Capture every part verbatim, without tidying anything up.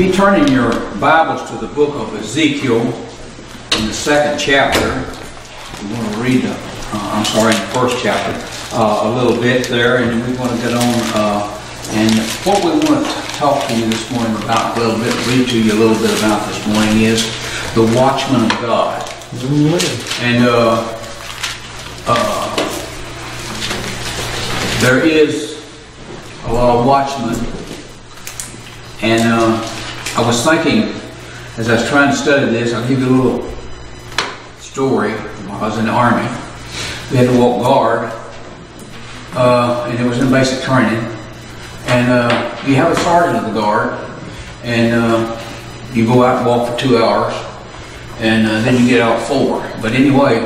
be turning your Bibles to the book of Ezekiel in the second chapter. We're going to read, the, uh, I'm sorry, in the first chapter uh, a little bit there, and then we're going to get on. Uh, and what we want to talk to you this morning about a little bit, read to you a little bit about this morning is the Watchman of God. Mm-hmm. And uh, uh, there is a lot of watchmen. And uh, I was thinking, as I was trying to study this, I'll give you a little story. When I was in the Army, we had to walk guard, uh, and it was in basic training. And uh, you have a sergeant of the guard, and uh, you go out and walk for two hours, and uh, then you get out four. But anyway,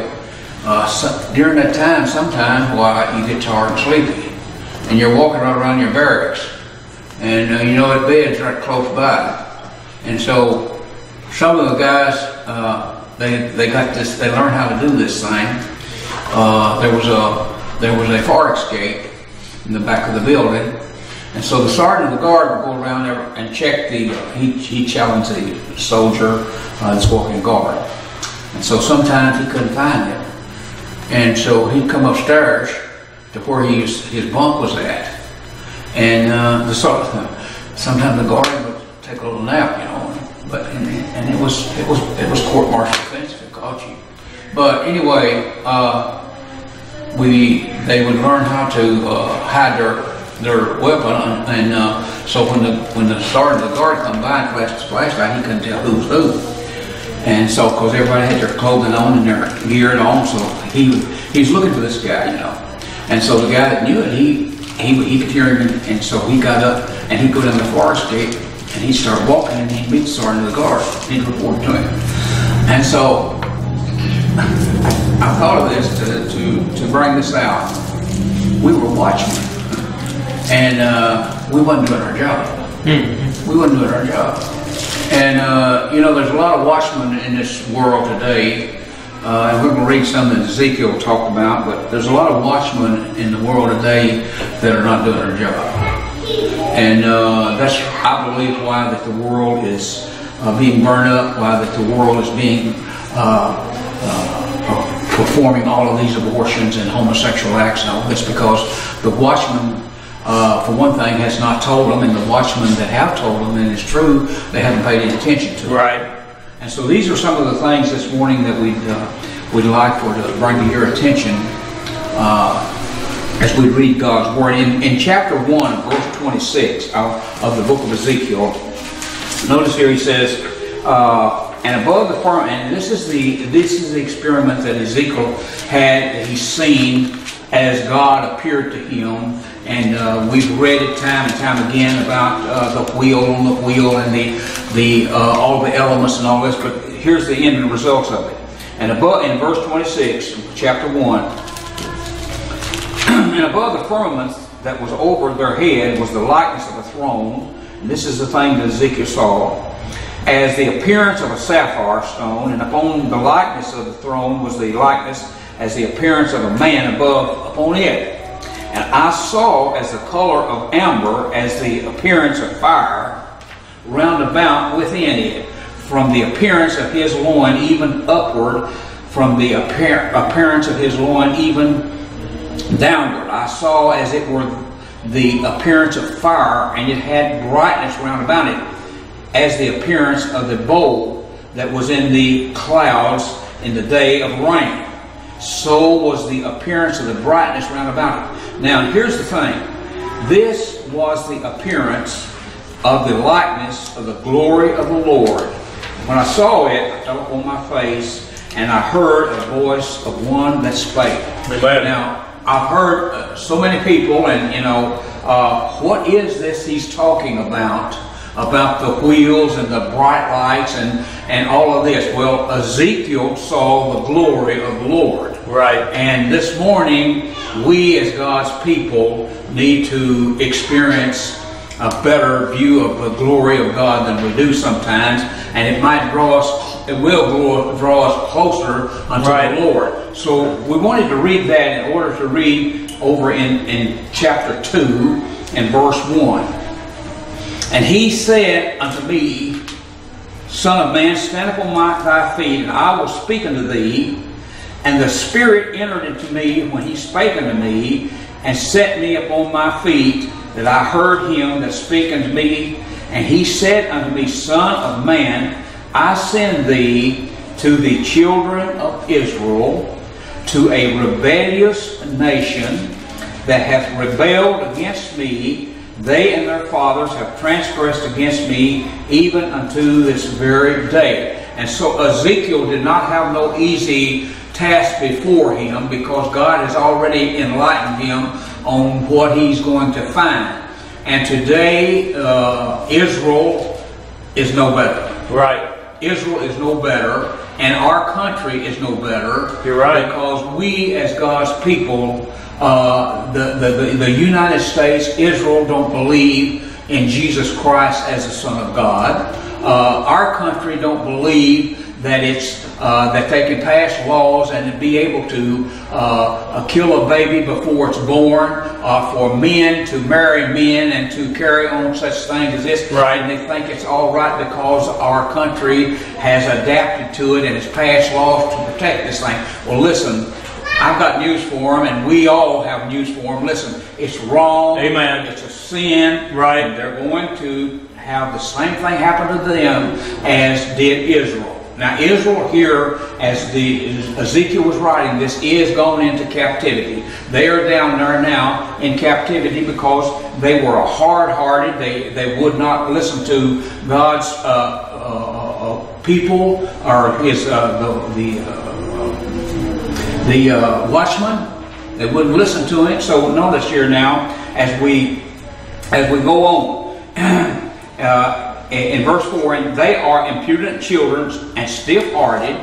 uh, so, during that time, sometimes why you get tired and sleepy, and you're walking right around your barracks. And uh, you know, that bed's right close by. And so some of the guys, uh, they they got this. They learned how to do this thing. Uh, there was a there was a fire escape in the back of the building, and so the sergeant of the guard would go around there and check the. He he challenged the soldier uh, that's walking guard, and so sometimes he couldn't find him, and so he'd come upstairs to where his his bunk was at. And uh, the sort of, sometimes the guard would take a little nap, you know. But and, and it was it was it was court martial offense if it caught you. But anyway, uh, we they would learn how to uh, hide their their weapon, and uh, so when the when the sergeant of the guard come by and flashed his flashlight, he couldn't tell who was who. And so, because everybody had their clothing on and their gear on, so he he was looking for this guy, you know. And so the guy that knew it, he. He, he could hear him, and so he got up and he'd go down the forest gate and he started walking and he'd meet the sergeant of the guard and he'd report to him. And so I thought of this to, to, to bring this out. We were watching and uh, we wasn't doing our job. Mm-hmm. We wasn't doing our job. And uh, you know, there's a lot of watchmen in this world today. Uh, and we're going to read something that Ezekiel talked about, but there's a lot of watchmen in the world today that are not doing their job. And uh, that's, I believe, why that the world is uh, being burned up, why that the world is being uh, uh, performing all of these abortions and homosexual acts and all this, because the watchman, uh, for one thing, has not told them, and the watchmen that have told them, and it's true, they haven't paid any attention to it. Right. And so these are some of the things this morning that we'd, uh, we'd like for to bring to your attention uh, as we read God's Word. In, in chapter one, verse twenty-six of, of the book of Ezekiel, notice here he says, uh, and above the firmament, and this is the, this is the experiment that Ezekiel had, that he's seen as God appeared to him. And uh, we've read it time and time again about uh, the wheel on the wheel and the the uh, all the elements and all this. But here's the end and results of it. And above, in verse twenty-six, chapter one, and above the firmament that was over their head was the likeness of a throne. And this is the thing that Ezekiel saw, as the appearance of a sapphire stone. And upon the likeness of the throne was the likeness as the appearance of a man above upon it. And I saw as the color of amber, as the appearance of fire, round about within it, from the appearance of his loin even upward, from the appear appearance of his loin even downward. I saw as it were the appearance of fire, and it had brightness round about it, as the appearance of the bowl that was in the clouds in the day of rain. So was the appearance of the brightness round about it. Now, here's the thing. This was the appearance of the likeness of the glory of the Lord. When I saw it, I fell upon my face, and I heard a voice of one that spake. Amen. Now, I've heard uh, so many people, and you know, uh, what is this he's talking about? About the wheels and the bright lights and, and all of this. Well, Ezekiel saw the glory of the Lord. Right. And this morning, we as God's people need to experience a better view of the glory of God than we do sometimes. And it might draw us, it will draw us closer unto right. the Lord. So we wanted to read that in order to read over in, in chapter two and verse one. And he said unto me, Son of man, stand up on my, thy feet, and I will speak unto thee. And the Spirit entered into me when he spake unto me, and set me upon my feet, that I heard him that spake unto me. And he said unto me, Son of man, I send thee to the children of Israel, to a rebellious nation that hath rebelled against me. They and their fathers have transgressed against me, even unto this very day. And so Ezekiel did not have no easy task before him, because God has already enlightened him on what he's going to find. And today, uh, Israel is no better. Right. Israel is no better, and our country is no better. You're right. Because we, as God's people, uh, the, the, the United States, Israel, don't believe in Jesus Christ as the Son of God. Uh, our country don't believe that it's uh, that they can pass laws and be able to uh, kill a baby before it's born, uh, for men to marry men and to carry on such things as this. Right. And they think it's all right because our country has adapted to it and has passed laws to protect this thing. Well, listen, I've got news for them, and we all have news for them. Listen, it's wrong. Amen. It's a sin. Right. And they're going to have the same thing happen to them as did Israel. Now Israel here, as the Ezekiel was writing this, is gone into captivity. They are down there now in captivity because they were hard-hearted. They, they would not listen to God's uh, uh, people, or his uh, the the, uh, the uh, watchman. They wouldn't listen to him. So notice here now, as we as we go on. uh, In verse four, and they are impudent children and stiff-hearted.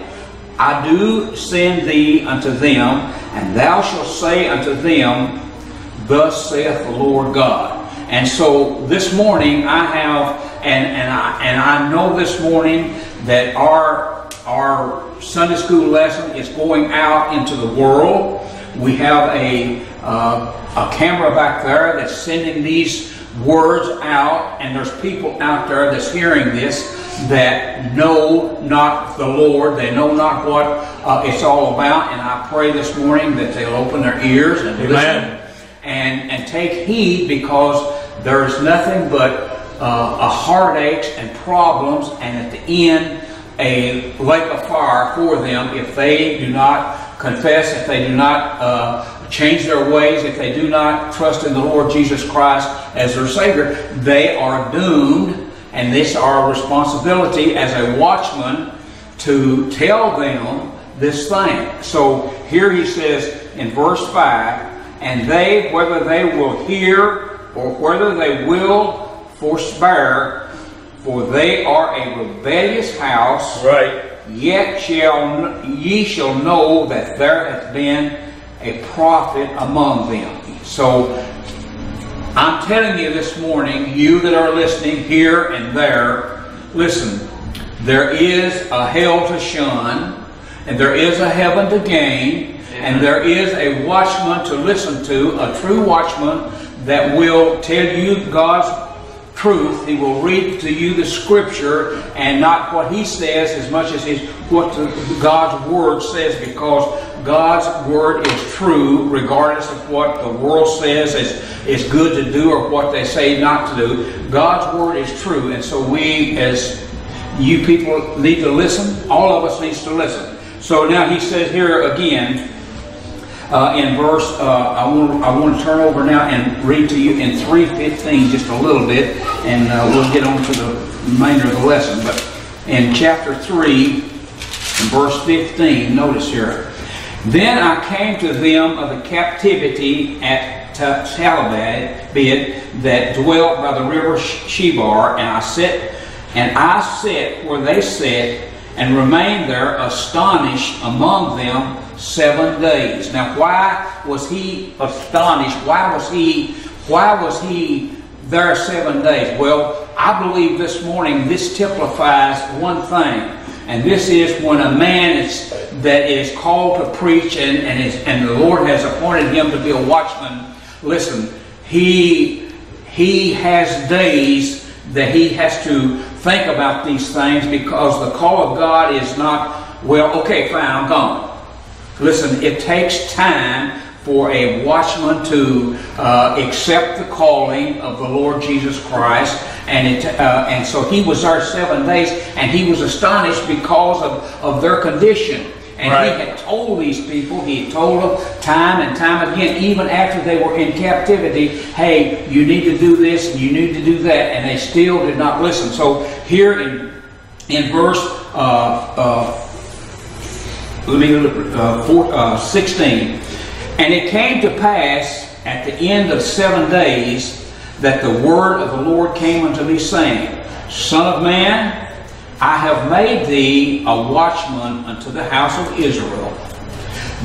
I do send thee unto them, and thou shalt say unto them, Thus saith the Lord God. And so this morning I have, and and I and I know this morning that our our Sunday school lesson is going out into the world. We have a uh, a camera back there that's sending these words out, and there's people out there that's hearing this that know not the Lord. They know not what uh, it's all about, and I pray this morning that they'll open their ears and Amen. Listen and, and take heed, because there's nothing but uh, a heartaches and problems, and at the end a lake of fire for them if they do not confess, if they do not uh, change their ways, if they do not trust in the Lord Jesus Christ as their Savior. They are doomed, and this is our responsibility as a watchman to tell them this thing. So here he says in verse five, and they, whether they will hear or whether they will forbear, for they are a rebellious house, right. Yet shall ye shall know that there hath been a prophet among them. So I'm telling you this morning, you that are listening here and there, listen, there is a hell to shun, and there is a heaven to gain, and there is a watchman to listen to, a true watchman that will tell you God's truth. He will read to you the scripture, and not what he says as much as his, what the, God's word says, because God's word is true regardless of what the world says is, is good to do or what they say not to do. God's word is true, and so we as you people need to listen. All of us needs to listen. So now he says here again uh, in verse, uh, I, want, I want to turn over now and read to you in three fifteen just a little bit, and uh, we'll get on to the remainder of the lesson. But in chapter three, in verse fifteen, notice here, Then I came to them of the captivity at Talabid that dwelt by the river Shebar, and I sat, and I sat where they sat, and remained there astonished among them seven days. Now, why was he astonished? Why was he? Why was he there seven days? Well, I believe this morning this typifies one thing. And this is when a man is, that is called to preach, and, and, is, and the Lord has appointed him to be a watchman. Listen, he, he has days that he has to think about these things, because the call of God is not, well, okay, fine, I'm gone. Listen, it takes time for a watchman to uh, accept the calling of the Lord Jesus Christ. And, it, uh, and so he was there seven days, and he was astonished because of, of their condition. And right. he had told these people, he had told them time and time again, even after they were in captivity, hey, you need to do this, and you need to do that, and they still did not listen. So here in, in verse uh, uh, four, uh, sixteen, and it came to pass at the end of seven days that the word of the Lord came unto me, saying, Son of man, I have made thee a watchman unto the house of Israel.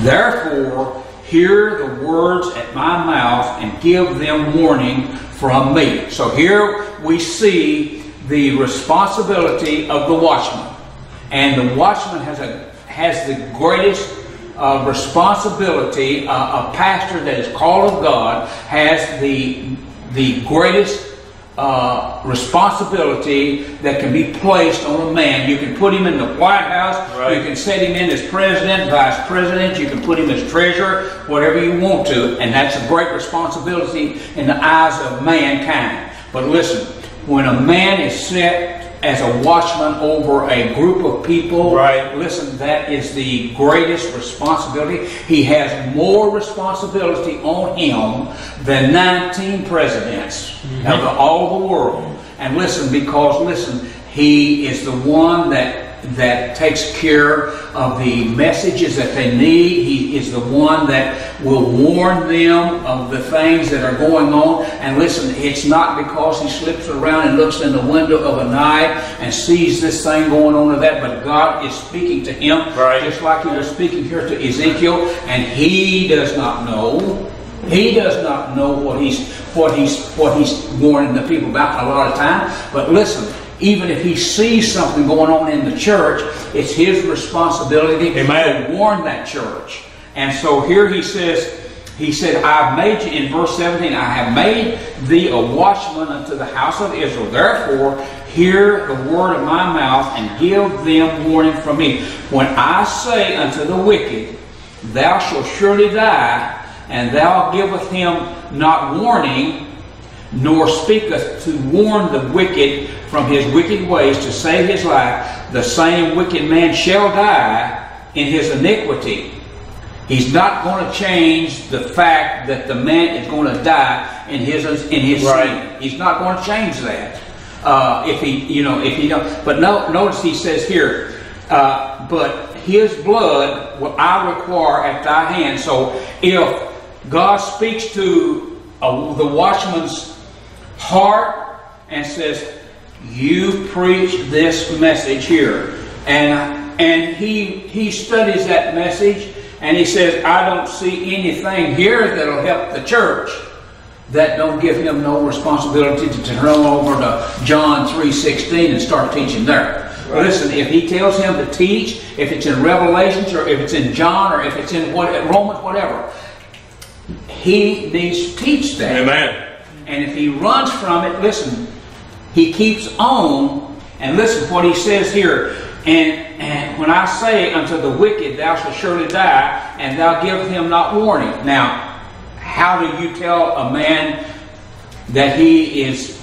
Therefore, hear the words at my mouth, and give them warning from me. So here we see the responsibility of the watchman. And the watchman has, a, has the greatest uh, responsibility. Uh, a pastor that is called of God has the, the greatest Uh, responsibility that can be placed on a man. You can put him in the White House, right. You can set him in as president, vice president, you can put him as treasurer, whatever you want to, and that's a great responsibility in the eyes of mankind. But listen, when a man is set as a watchman over a group of people, right. listen, that is the greatest responsibility. He has more responsibility on him than nineteen presidents. Mm-hmm. Of the, all the world. And listen, because listen, he is the one that that takes care of the messages that they need. He is the one that will warn them of the things that are going on. And listen, it's not because he slips around and looks in the window of a night and sees this thing going on or that, but God is speaking to him, right. just like he was speaking here to Ezekiel, and he does not know. He does not know what he's what he's what he's warning the people about a lot of time. But listen, even if he sees something going on in the church, it's his responsibility Amen. To warn that church. And so here he says, he said, I've made you, in verse seventeen, I have made thee a watchman unto the house of Israel. Therefore, hear the word of my mouth, and give them warning from me. When I say unto the wicked, thou shalt surely die, and thou giveth him not warning, nor speaketh to warn the wicked from his wicked ways, to save his life, the same wicked man shall die in his iniquity. He's not going to change the fact that the man is going to die in his in his right. sin. He's not going to change that. Uh, if he, you know, if he don't. But no, notice he says here, uh, but his blood will I require at thy hand. So if God speaks to uh, the watchman's heart and says, you preach this message here, and and he he studies that message, and he says, I don't see anything here that'll help the church, that don't give him no responsibility to turn over to John three sixteen and start teaching there. Right. Listen, if he tells him to teach, if it's in Revelations, or if it's in John, or if it's in what, Romans, whatever, he needs to teach that. Amen. And if he runs from it, listen, he keeps on, and listen what he says here. And, and when I say unto the wicked, thou shalt surely die, and thou givest him not warning. Now, how do you tell a man that he is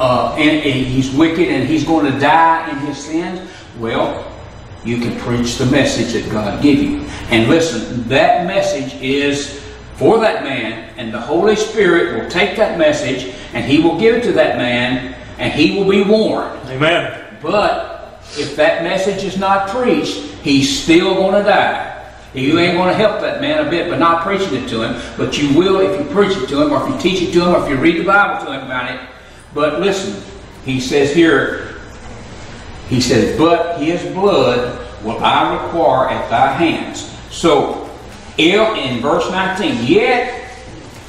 Uh, and, and he's wicked and he's going to die in his sins? Well, you can preach the message that God gave you. And listen, that message is for that man, and the Holy Spirit will take that message and he will give it to that man, and he will be warned. Amen. But if that message is not preached, he's still going to die. You ain't going to help that man a bit by not preaching it to him, but you will if you preach it to him, or if you teach it to him, or if you read the Bible to him about it. But listen, he says here, he says, but his blood will I require at thy hands. So, if, in verse nineteen, yet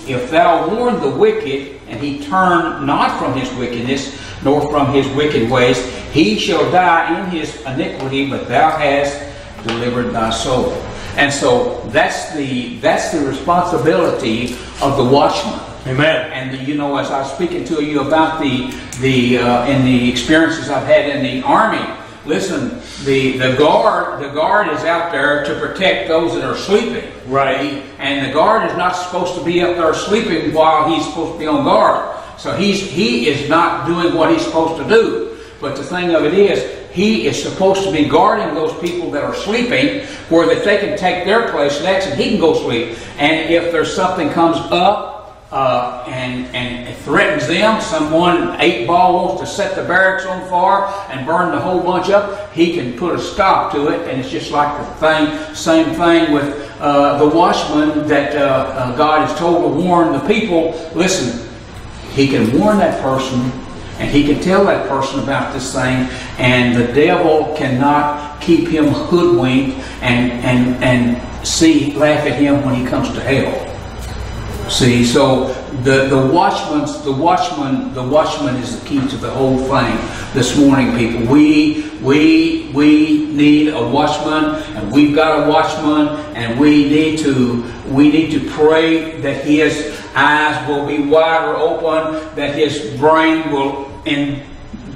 if thou warn the wicked, and he turn not from his wickedness, nor from his wicked ways, he shall die in his iniquity, but thou hast delivered thy soul. And so, that's the, that's the responsibility of the watchman. Amen. And you know, as I was speaking to you about the the uh, and the experiences I've had in the army. Listen, the the guard the guard is out there to protect those that are sleeping. Right. And the guard is not supposed to be up there sleeping while he's supposed to be on guard. So he's he is not doing what he's supposed to do. But the thing of it is, he is supposed to be guarding those people that are sleeping, where that they can take their place next and he can go sleep. And if there's something comes up uh, and, and it threatens them, someone, an eight ball wants to set the barracks on fire and burn the whole bunch up, he can put a stop to it. And it's just like the thing, same thing with uh, the watchman that uh, uh, God is told to warn the people. Listen, he can warn that person, and he can tell that person about this thing, and the devil cannot keep him hoodwinked and and and see laugh at him when he comes to hell. See, so the the watchman's the watchman the watchman is the key to the whole thing this morning, people. We we we need a watchman, and we've got a watchman, and we need to we need to pray that his eyes will be wider open, that his brain will and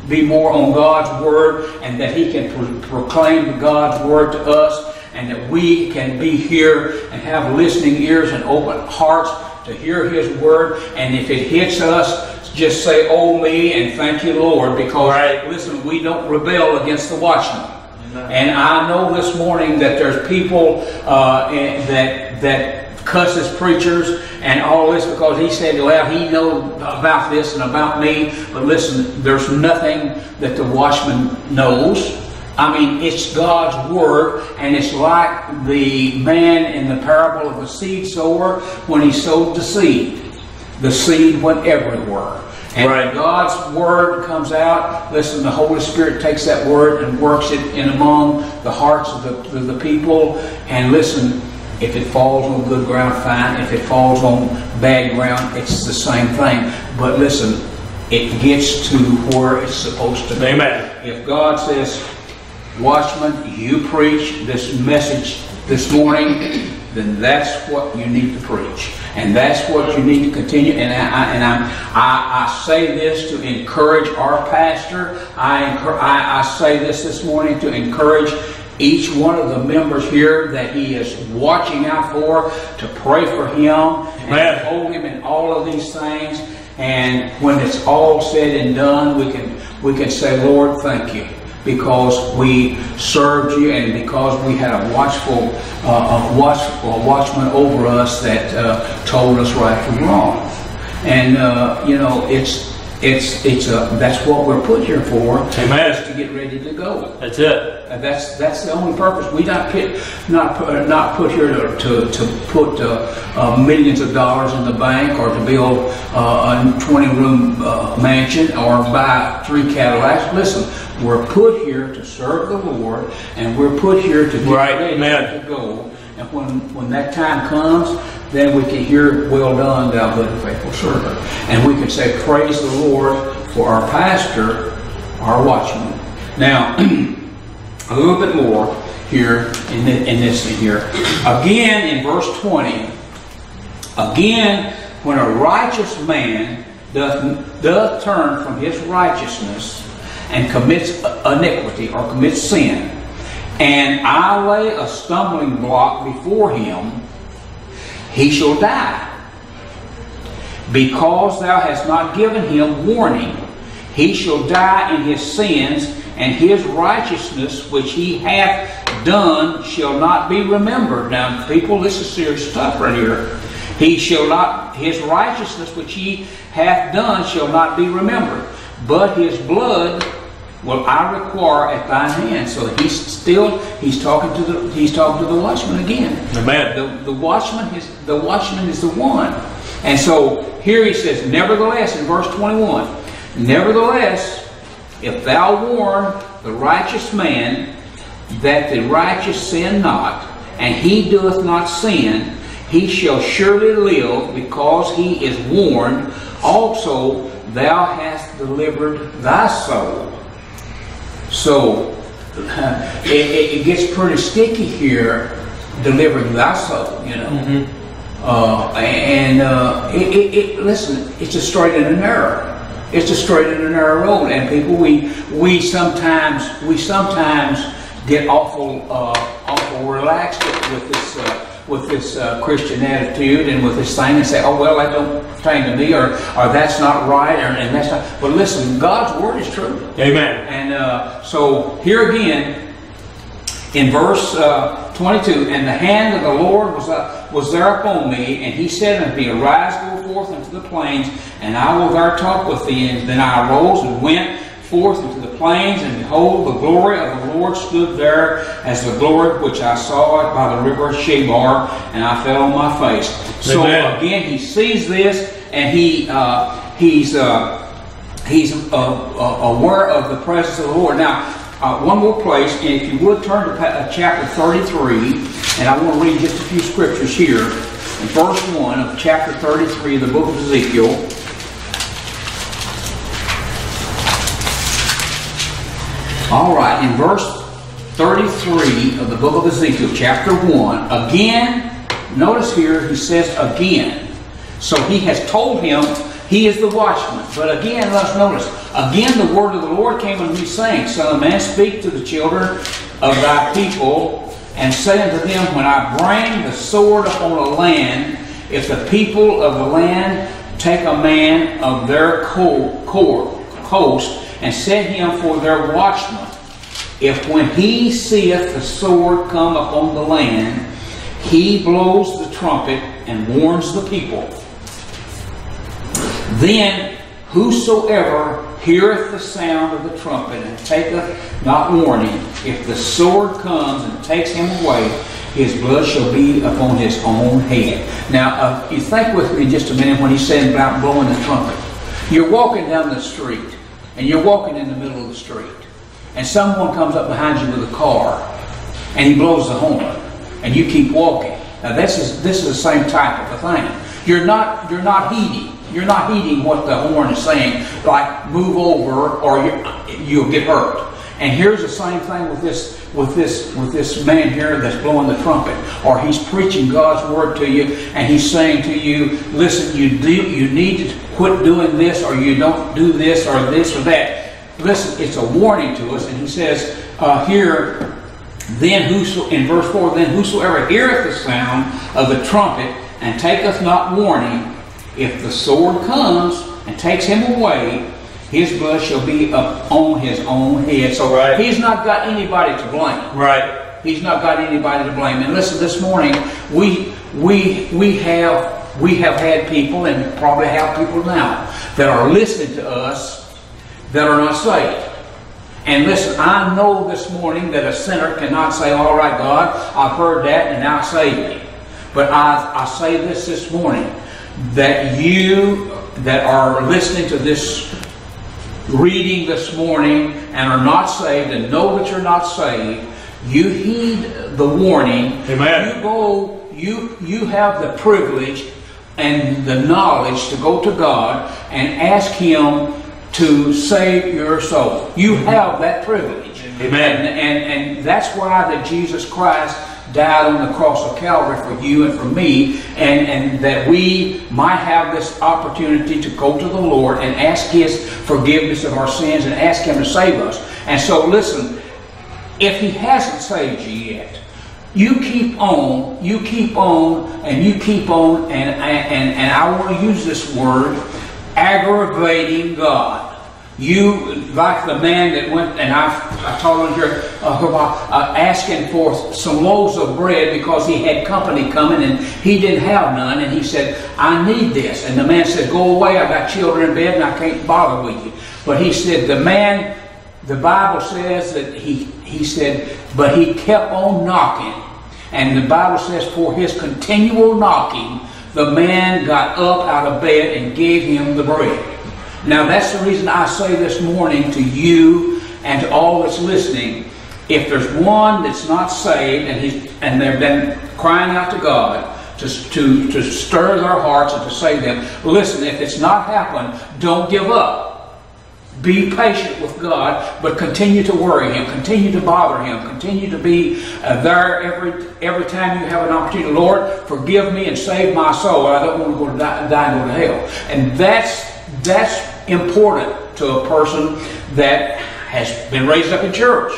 be more on God's Word, and that he can pro proclaim God's Word to us, and that we can be here and have listening ears and open hearts to hear His Word. And if it hits us, just say, "Oh me," and "Thank you, Lord," because, right, listen, we don't rebel against the watchman. Amen. And I know this morning that there's people uh, that that cusses preachers and all this because he said, well, he knows about this and about me. But listen, there's nothing that the watchman knows. I mean, it's God's Word, and it's like the man in the parable of the seed sower when he sowed the seed. The seed went everywhere. And right. God's Word comes out. Listen, the Holy Spirit takes that Word and works it in among the hearts of the, of the people. And listen, if it falls on good ground, fine. If it falls on bad ground, it's the same thing. But listen, it gets to where it's supposed to be. Amen. If God says, "Watchman, you preach this message this morning," then that's what you need to preach, and that's what you need to continue. And I, I and I, I, I say this to encourage our pastor. I, I, I say this this morning to encourage each one of the members here that he is watching out for, to pray for him, and to hold him in all of these things. And when it's all said and done, we can we can say, "Lord, thank you, because we served you, and because we had a watchful uh, a watch a watchman over us that uh, told us right from wrong." And uh, you know, it's it's it's a, that's what we're put here for. Amen. Is to get ready to go. That's it. That's that's the only purpose. We not pit, not uh, not put here to to, to put uh, uh, millions of dollars in the bank, or to build uh, a twenty room uh, mansion, or buy three Cadillacs. Listen, we're put here to serve the Lord, and we're put here to get right, ready man. to go. And when when that time comes, then we can hear, "Well done, thou good and faithful servant," and we can say, "Praise the Lord for our pastor, our watchman." Now. A little bit more here in, the, in this thing here. Again, in verse twenty, again, when a righteous man doth, doth turn from his righteousness and commits iniquity or commits sin, and I lay a stumbling block before him, he shall die, because thou hast not given him warning. He shall die in his sins, and his righteousness which he hath done shall not be remembered. Now, people, this is serious stuff right here. He shall not, his righteousness which he hath done shall not be remembered, but his blood will I require at thy hand. So he's still he's talking to the he's talking to the watchman again. Amen. The, the watchman is the watchman is the one. And so here he says, nevertheless, in verse twenty-one, nevertheless, if thou warn the righteous man that the righteous sin not, and he doeth not sin, he shall surely live, because he is warned. Also thou hast delivered thy soul. So it, it gets pretty sticky here, delivering thy soul, you know. Mm-hmm. Uh, and uh, it, it, it, listen, it's destroyed in an error. It's destroyed in a narrow road, and people, we we sometimes we sometimes get awful uh, awful relaxed with this uh, with this uh, Christian attitude and with this thing, and say, oh well, that don't pertain to me, or or that's not right, or and that's not. But listen, God's word is true. Amen. And uh, so here again, in verse uh, twenty-two, and the hand of the Lord was uh, was there upon me, and He said unto me, Arise, go forth into the plains. And I will there talk with thee. And then I arose and went forth into the plains, and behold, the glory of the Lord stood there as the glory which I saw it by the river Chebar, and I fell on my face. So Amen. Again, he sees this, and he uh, he's uh, he's uh, uh, aware of the presence of the Lord. Now, uh, one more place, and if you would turn to chapter thirty-three, and I want to read just a few scriptures here, in verse one of chapter thirty-three of the book of Ezekiel. All right, in verse thirty-three of the book of Ezekiel, chapter one, again, notice here, he says again. So he has told him he is the watchman. But again, let's notice, again the word of the Lord came unto me, saying, Son of man, speak to the children of thy people, and say unto them, When I bring the sword upon a land, if the people of the land take a man of their coast, and set him for their watchman. If when he seeth the sword come upon the land, he blows the trumpet and warns the people. Then whosoever heareth the sound of the trumpet and taketh not warning, if the sword comes and takes him away, his blood shall be upon his own head. Now, uh, you think with me just a minute when he said about blowing the trumpet. You're walking down the street, and you're walking in the middle of the street, and someone comes up behind you with a car, and he blows the horn, and you keep walking. Now this is this is the same type of a thing. You're not you're not heeding you're not heeding what the horn is saying. Like move over, or you, you'll get hurt. And here's the same thing with this with this with this man here that's blowing the trumpet, or he's preaching God's word to you, and he's saying to you, listen, you do, you need to quit doing this, or you don't do this, or this or that. Listen, it's a warning to us, and he says uh, here, then whoso in verse four, then whosoever heareth the sound of the trumpet and taketh not warning, if the sword comes and takes him away, his blood shall be up on his own head. So right. He's not got anybody to blame. Right. He's not got anybody to blame. And listen, this morning we we we have we have had people, and probably have people now, that are listening to us that are not saved. And listen, I know this morning that a sinner cannot say, "All right, God, I've heard that, and now save me." But I I say this this morning, that you that are listening to this reading this morning and are not saved, and know that you're not saved, you heed the warning. Amen. You go, you you have the privilege and the knowledge to go to God and ask Him to save your soul. You have that privilege. Amen. And and, and that's why that Jesus Christ died on the cross of Calvary for you and for me, and, and that we might have this opportunity to go to the Lord and ask His forgiveness of our sins and ask Him to save us. And so listen, if He hasn't saved you yet, you keep on, you keep on, and you keep on, and, and, and I want to use this word, aggravating God. You, like the man that went, and I, I told him here, uh, uh, asking for some loaves of bread because he had company coming and he didn't have none, and he said, I need this. And the man said, go away, I've got children in bed and I can't bother with you. But he said, the man, the Bible says that he, he said, but he kept on knocking. And the Bible says, for his continual knocking, the man got up out of bed and gave him the bread. Now that's the reason I say this morning to you and to all that's listening, if there's one that's not saved and he's, and they've been crying out to God to, to, to stir their hearts and to save them, listen, if it's not happened, don't give up. Be patient with God, but continue to worry Him, continue to bother Him, continue to be uh, there every every time you have an opportunity. Lord, forgive me and save my soul. I don't want to go to die, die and go to hell. And that's that's important to a person that has been raised up in church.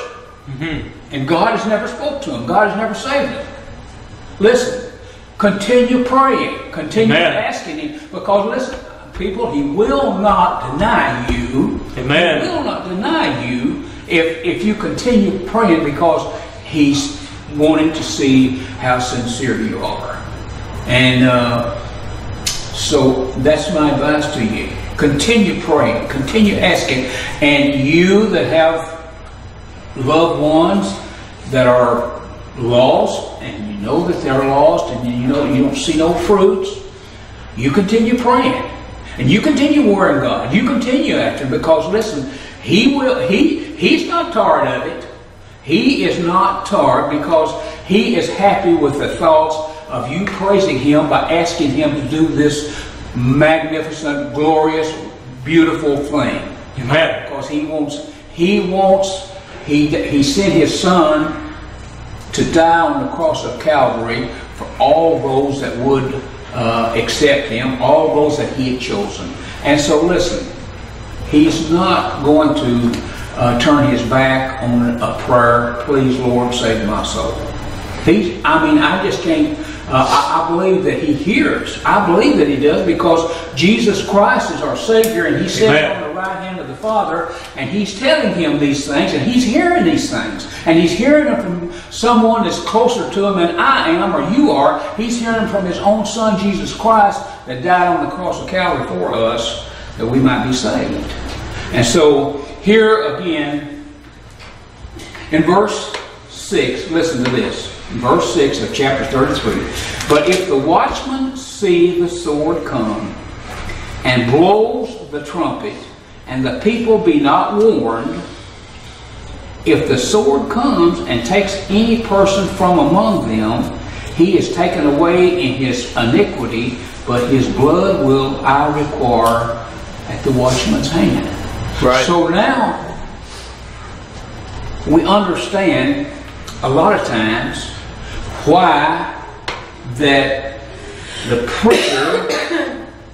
Mm-hmm. And God has never spoke to him. God has never saved him. Listen, continue praying, continue Amen. asking Him, because listen, people, He will not deny you. Amen. He will not deny you if if you continue praying, because He's wanting to see how sincere you are. And uh, so that's my advice to you. Continue praying, continue asking, and you that have loved ones that are lost, and you know that they're lost, and you know you don't see no fruits, you continue praying. And you continue worrying God. You continue after Him, because listen, He will. He He's not tired of it. He is not tired, because He is happy with the thoughts of you praising Him by asking Him to do this magnificent, glorious, beautiful thing. Amen. Because He wants. He wants. He He sent His Son to die on the cross of Calvary for all those that would Uh, accept Him, all those that He had chosen. And so listen, He's not going to uh, turn His back on a prayer, please Lord, save my soul. He's, I mean, I just can't, uh, I, I believe that He hears. I believe that He does, because Jesus Christ is our Savior, and He sits on the right hand of the Father, and He's telling Him these things, and He's hearing these things. And He's hearing them from someone that's closer to Him than I am or you are. He's hearing from His own Son, Jesus Christ, that died on the cross of Calvary for us, that we might be saved. And so here again, in verse six, listen to this. In verse six of chapter thirty-three. But if the watchman see the sword come, and blows the trumpet, and the people be not warned, if the sword comes and takes any person from among them, he is taken away in his iniquity, but his blood will I require at the watchman's hand. Right. So now, we understand a lot of times why that the preacher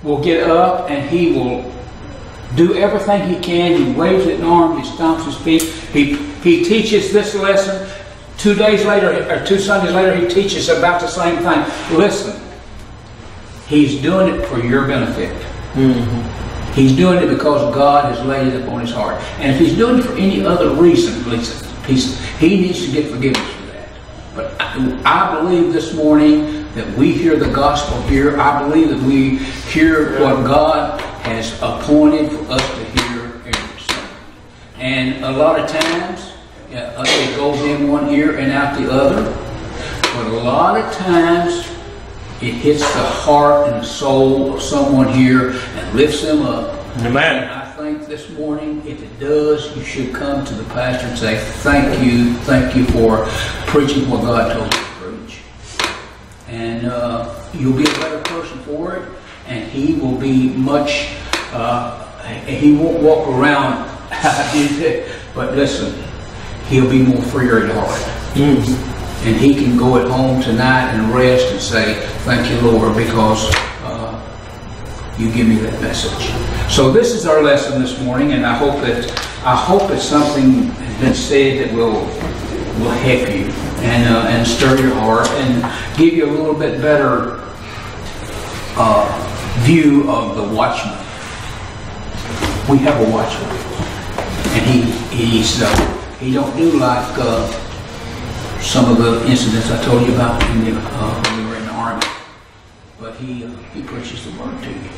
will get up and he will do everything he can. He waves an arm, he stomps his feet, he, he teaches this lesson. Two days later, or two Sundays later, he teaches about the same thing. Listen, he's doing it for your benefit. Mm-hmm. He's doing it because God has laid it upon his heart. And if he's doing it for any other reason, listen, he needs to get forgiveness for that. But I, I believe this morning that we hear the gospel here. I believe that we hear what God has appointed for us to hear every Sunday. And a lot of times, yeah, it goes in one ear and out the other. But a lot of times, it hits the heart and the soul of someone here and lifts them up. Amen. And I think this morning, if it does, you should come to the pastor and say, thank you, thank you for preaching what God told you. And uh, you'll be a better person for it, and he will be much, uh, he won't walk around, but listen, he'll be more freer at heart. Mm-hmm. And he can go at home tonight and rest and say, thank you, Lord, because uh, you give me that message. So this is our lesson this morning, and I hope that, I hope that something has been said that will, will help you. And, uh, and stir your heart and give you a little bit better uh, view of the watchman. We have a watchman, and he he's uh, he don't do like uh, some of the incidents I told you about when we uh, were in the army. But he uh, he preaches the word to you,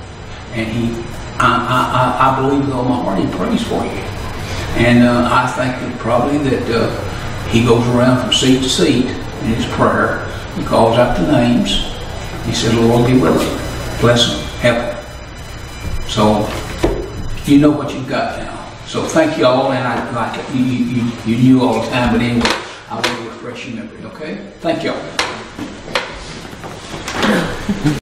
and he I I I believe with all my heart he prays for you, and uh, I think that probably that. Uh, He goes around from seat to seat in his prayer. He calls out the names. He says, Lord, be with him. Bless him. Help him. So, you know what you've got now. So, thank you all. And I like it. You, you, you knew all the time, but anyway, I will refresh your memory, okay? Thank you all.